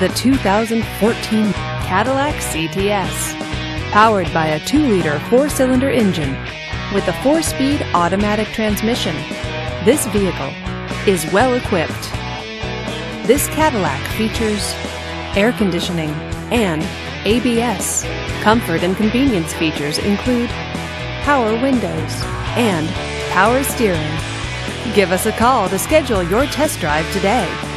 the 2014 Cadillac CTS. Powered by a 2-liter 4-cylinder engine with a 4-speed automatic transmission, this vehicle is well equipped. This Cadillac features air conditioning and ABS. Comfort and convenience features include power windows and power steering. Give us a call to schedule your test drive today.